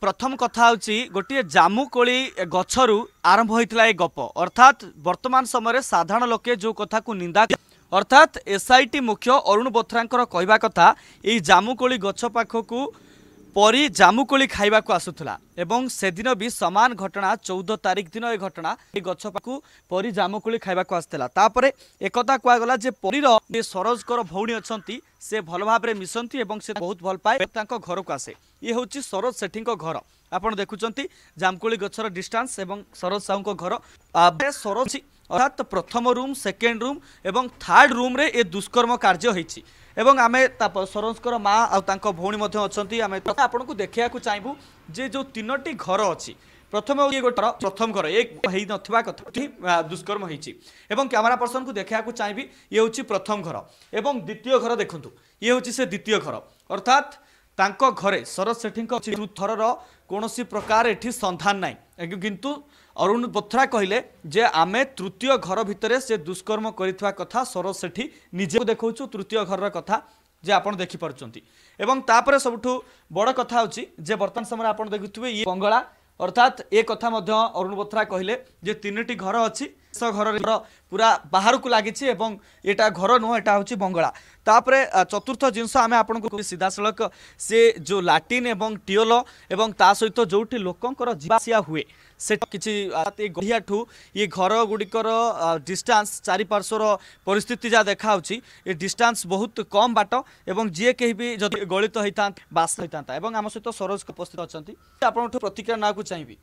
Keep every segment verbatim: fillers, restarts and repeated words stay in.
प्रथम कथा गोटे जामुकोली गछरू आरंभ होता है गप अर्थात वर्तमान समय साधारण लोके जो कथा को निंदा अर्थात एसआईटी मुख्य अरुण बोथरा कहवा कथा ये जामुकोली गछ पाखकू परी जामुकोली खाइबा को आसुथला एवं से दिन भी समान घटना चौदह तारीख दिन ये घटना ये गछ पाखू परी जामुकोली खाइबा को आसला तापर एक कह गला जे परीर सरोजकर भौणी अच्छी से भल भाव मिशंती से बहुत भल पाए घर को आसे ये हूँ सरोज सेठी घर आपड़ देखुंट जामुकोली गछर डिस्टेंस एवं सरोज साहू घर सरोज अर्थात प्रथम रूम सेकेंड रूम एवं थर्ड रूम रे ए दुष्कर्म कार्य होती आम सरोजकर माँ आउ भौणी अच्छा आम आपन को देखा चाहबू जे जो तीनो घर अच्छी प्रथम ये गोटे प्रथम घर एक ना कथा दुष्कर्म होती कैमरा पर्सन को देखा चाहिए ये हूँ प्रथम घर एवं द्वितीय घर देखूँ ये हूँ से द्वितीय घर अर्थात तांको घरे सरोज सेठी थरर कौन प्रकार ये सन्धान ना किंतु अरुण बोथरा कहले जे आमे तृतीय घर भितरे से दुष्कर्म करितवा कथा सरोज सेठी निजे देखा तृतीय घर कथा जे आपन देखि पारछंती एवं तापर सबठू बड़ कथा होची जे वर्तमान समय आपन देखुथुबे ये बंगला अर्थात ए कथा मध्य अरुण बोथरा कहले जे तीनोटी घर अछि सो घर पूरा बाहर को लगी एटा घर नुह एटा हूँ बंगला तापर चतुर्थ जिनस आम आपको सीधा सड़क से जो लाटिन एवं टीओल एवं ता सहित जो लोकंर जीवासिया हुए से किसी गढ़िया ठू ये घर गुड़िकर डिस्टेंस चारिपार्श्वर परिस्थिति जहाँ देखा ये डिस्टेंस बहुत कम बाट एवं जी कहीं भी जब गलित होता बास होता आम सहित सरोज उपस्थित अच्छा आप प्रतिक्रिया ना चाहिए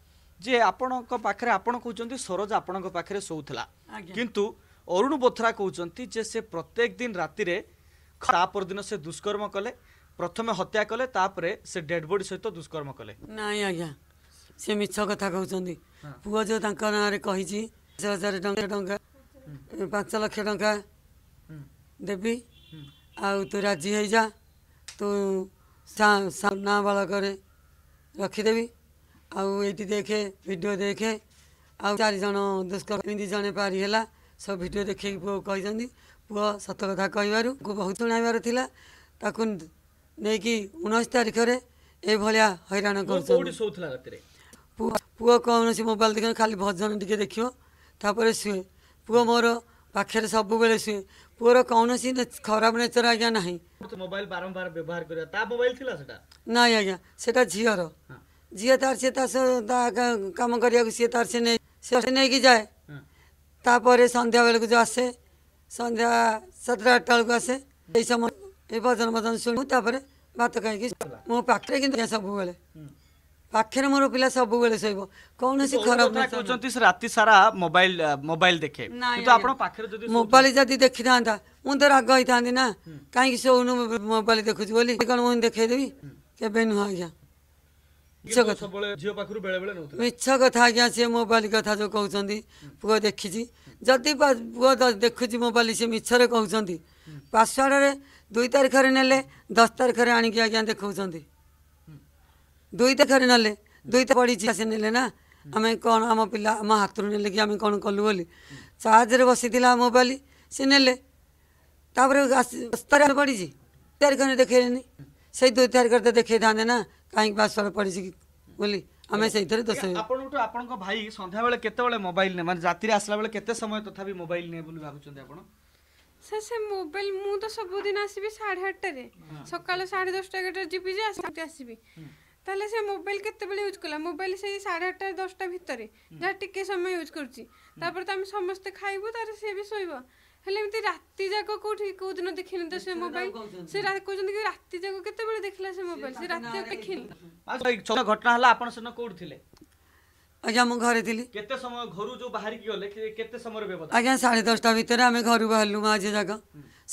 जे आपण पाखे आपण कहते सरोज आपण पाखे शोला किंतु अरुण बोथरा कहते जे से प्रत्येक दिन राति तापर दिन से दुष्कर्म कले प्रथम हत्या कले तापर से डेड बॉडी सहित दुष्कर्म कले नाई आज्ञा से मिछ कथा कहते पुओ जो ना कही हजार टाँचा पांच लक्ष टा देवी आू राजी हो जा तू ना बालक रखिदेवी आउ ये देखे वीडियो देखे आउ चार जन दुष्कर्मी दी जने पारी है सब वीडियो देखे पुओ कहते पुओ सत कथा कहवर बहुत शुणाइबार नहीं कि उन्नीस तारीख में ये भाया हैरान कर पुओ कौन मोबाइल देखे खाली भजन टी देखिए शुए पुओ मोर पाखे सब बेले शुए पुओर कौन खराब नेचर आज्ञा ना मोबाइल बारंबार व्यवहार कर ना आज्ञा से झीर जी तार से कम करने सी तार से नहीं से नहीं कि जाए तापर संध्या बेल को जो आसे संध्या सतटा आठटा बेलू आसे ये समय ये भजन भजन शुणु तापर बात कहीं मो पाखे कि सब बेले पाखे मोर पिला सब बेले शोब कौन सी खराब राति सारा मोबाइल मोबाइल देखे मोबाइल जदि देखी था मुझे तो राग होता ना कहीं शोनु मोबाइल देखुच बोली कौन मुझे देखदेवी के नुह आज्ञा मिछ कथा आज्ञा सी मोबाइल कथा जो कहते हैं पुओ देखी जदि पुओ देखु मोबाइल सी मिछर कहते पासवर्ड दुई तारिख ने दस तारिख आणिक आज्ञा देखा दुई तारिख ने दुई तारीख पड़ी से ने ना आम कौन आम पिला आम हाथ ने कि आम कौन कलु बोली चार्जे बसी मोबाइल सी ने तारीख पड़ी तारिख ने देखनी से दुई तारिख तो देखे था ना कहीं पासवर्ड पड़ी बोली आम से भाई संध्या बेले केते मोबाइल ने माने राति आसला बेले केते समय तथापि मोबाइल ने बोली भाबुचंदे आपण से से मोबाइल मु तो सब दिन आसीबी साढ़े आठटा रे सकाल साढ़े दसटा गटे जीबी जे आसी आसीबी ताले से मोबाइल केते बेले यूज कला मोबाइल से साढ़े आठटा दसटा भितरे जा टिके समय यूज करची तापर त हम समस्त खाइबो तारे से भी सोइबो हेले एमती राति जाक कोठी को दिन देखिन त से मोबाइल से रात कोजन कि राति जाक केते बेले देखला से मोबाइल से राति जाक देखिन छोटा घटना हला आपन सने कोड थिले आज्ञा म घरे थिली केते समय घरु जो बाहर कि गले केते समय बेबद आज्ञा साढ़े दसटा भीतर आमे घरु बाहरलु माजे जाक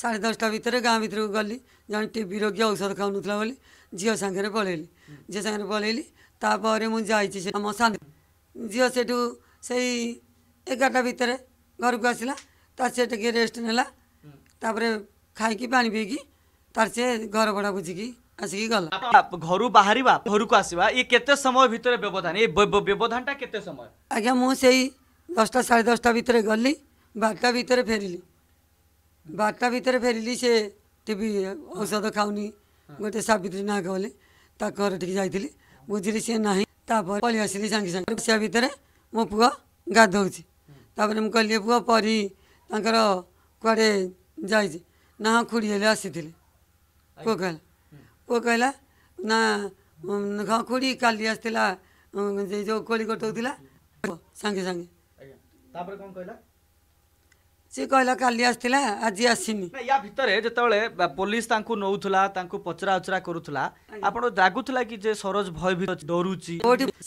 साढ़े दसटा भीतर गांव भीतर गली जान टीबी रोगी औषध खाउनुतला बोली जियो संगे रे पळेली जे संगे पळेली ता पारे मु जाईची से म शांत जियो सेठु सेई एगारटा भीतर घर को आसीला तार से टे रेस्ट नेला खाई पा पीकि तार से घर भड़ा बुझिकी आसिकी गला घर बाहर घर को आसवा ये केते समय भितर व्यवधान ये व्यवधान टा केते समय आज्ञा मु सेई दसटा साढ़े दसटा भितर गली बारटा भितर फेरिली बारटा भितर फेरिली से टीवी औषध खाऊनी गोटे सावित्री ना गले घर टी जाइली बुझी सी ना पलि आसली सांगे सांगे बसा भितर मो पुआ गाधौची तापर मु कहली पुआ परी तांकर कुआडे जाई ना खुड़ी हेले आसीले पुआ कहला पुआ कहला ना हाँ खुड़ी काली आसला जो कोली कटौला सांगे सांगे कौन कहला सी कहला काली आसला आज आसनी या भितर जिते पुलिस नौला पचरा उचरा करूला लगुला कि जे सरोज भयभीत डरुची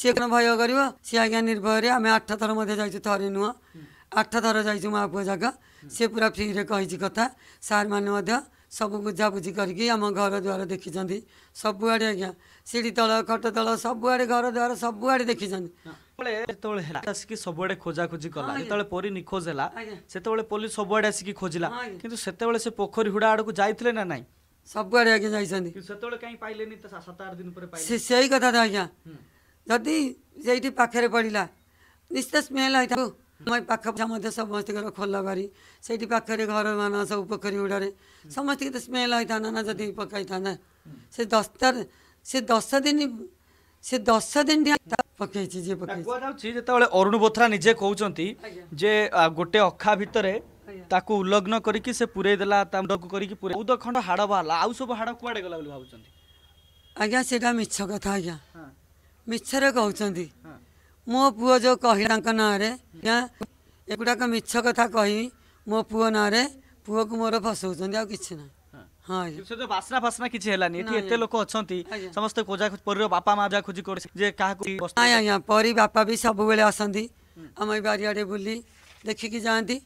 सी भय कर सी आज्ञा निर्भय आम आठ थर मध्य थे नुह आठ थर जाइए माँ पुआ जाक सी पूरा फ्री रे कही कथा सार मैंने सब बुझाबुझी करके आम घर द्वार देखी सबुआड़े आज्ञा सीढ़ी तल खट तल सबुआड़े घर द्वार सबुआड़े देखी आसिक सबुआड़े खोजाखोजी कला जो परी निखोज है पुलिस सबुआड़े आसिक खोजला किंतु सेतेबेले से पोखरी हुड़ा आड़ को जाइए ना ना सबुआड़े आज्ञा जाते कहीं पाइले सात आठ दिन से कथा तो आज्ञा जदि से पाखे पड़ा निश्चित स्मेल हो मैं पाखा समस्त खोला बारी से पाखे घर मान सब पोखरी हुड़े समस्त तो स्मेल होता ना जदि पकई था से दस तार से दस दिन से दस दिन पकई कहते अरुण बोथरा निजे कहते जे गोटे अखा भितर ताकू उल्लग्न करके पूरेदेला चौदह खंड हाड़ बाहर आउ सब हाड़ कूड़े गला भावुं आज्ञा से मिछ कथा आज्ञा मिछरे कहते मो पुओ जो कहला ना एगुड़ाक मिछ कथा कही मो पुओ ना पुओ को मोर फसाऊँ आ कि ना हाँ से तो बासना फासना किसी है लोक अच्छा समस्त खोजा पर बापा माँ खोजी कर परी बापा भी सब बेले आसती आम बारियाड़े बुली देखिकी जाती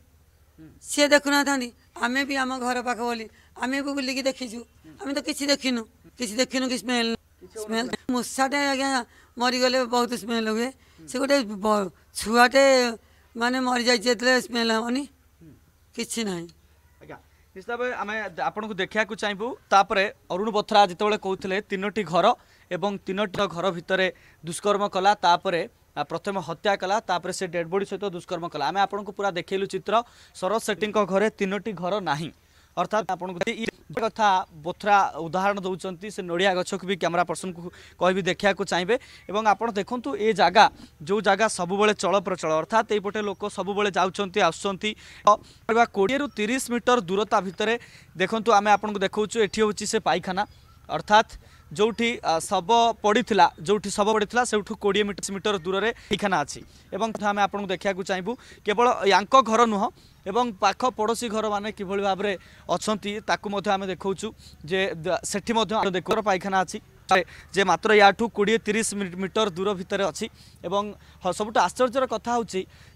सी देखुना था आम भी आम घर पाख बोली आम भी बुलिकी देखीचु आम तो किसी देखिनु किसी देखिनु कि स्मेल स्मेल मूषाटे आज्ञा मरीगले बहुत स्मेल हुए से गोटे छुआटे माने मरी जाए स्मेल हेनी किसी ना हिसाब से आम आपको देखा चाहबू तापर अरुण बोथरा जिते कहते तीनो घर एवं तीनो घर भितर दुष्कर्म कला प्रथम हत्या कला तापर से डेड बॉडी सहित दुष्कर्म कला आम आपको पूरा देखलु चित्र सरोज सेठी घरे तीनो घर ना अर्थात आपको कथा बोथरा उदाहरण दौरान से नड़िया गचक भी कैमरा पर्सन को कह देखा चाहिए और आप देखु ये जगह जो जगह सबुबले चल प्रचल अर्थात यपटे लोक सबुबले जाऊँच आसुँचा कोड़े रु तीस मीटर दूरता भितर देखूँ आम आपको देखा ये हूँ से पाइखाना अर्थात जो शब पड़ा जो शब पड़ा से कोड़े मीटर दूर में पाइखाना अच्छी आम आपको देखा चाहबू केवल या घर नुह एवं पाख पड़ोशी घर माने कि भाव में अच्छा आम देखा जे से देख पाइखाना अच्छी जे मात्र या कोड़े तीस मीटर दूर भितर अच्छी सब आश्चर्यर कथा हूँ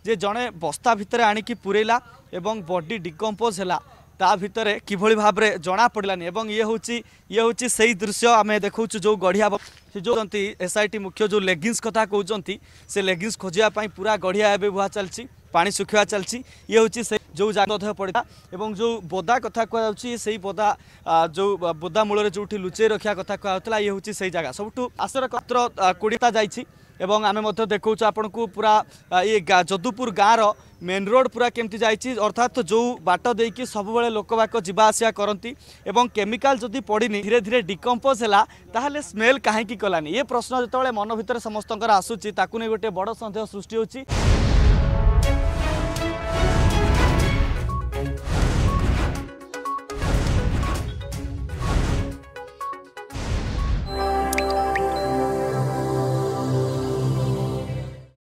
जड़े बस्ता भितर आणिकी पूरेला बॉडी डिकम्पोज है ता भितर कि भाव में जना पड़ानी ये हूँ ये हूँ से ही दृश्य आम देखा जो गढ़िया जो एसआईटी मुख्य जो लेगिंग्स कथा कहते से लेगिंग्स खोजापी पूरा गढ़िया एवं बुआ चलती पानी सुखा चलती ये हूँ से जो जगह पड़ा एवं जो बोदा कथा कहु से बोदा जो बोदा मूल जो लुचे रखा कथा कहला ये हूँ से जगह सब आसर कत्र कोड़ीता जाइए एवं आम देखा आपको पूरा ये जदुपुर गाँव मेन रोड पूरा केमती जाइए अर्थात जो बाट देकी सबुबले लोकवाक जावासिया करती एवं केमिकाल जदि पड़नी धीरे धीरे डिकम्पोज है ताहले स्मेल कहीं कलानी ये प्रश्न जो मन भर समस्त आसूँ ताकू नहीं गोटे बड़ सन्देह सृष्टि हो।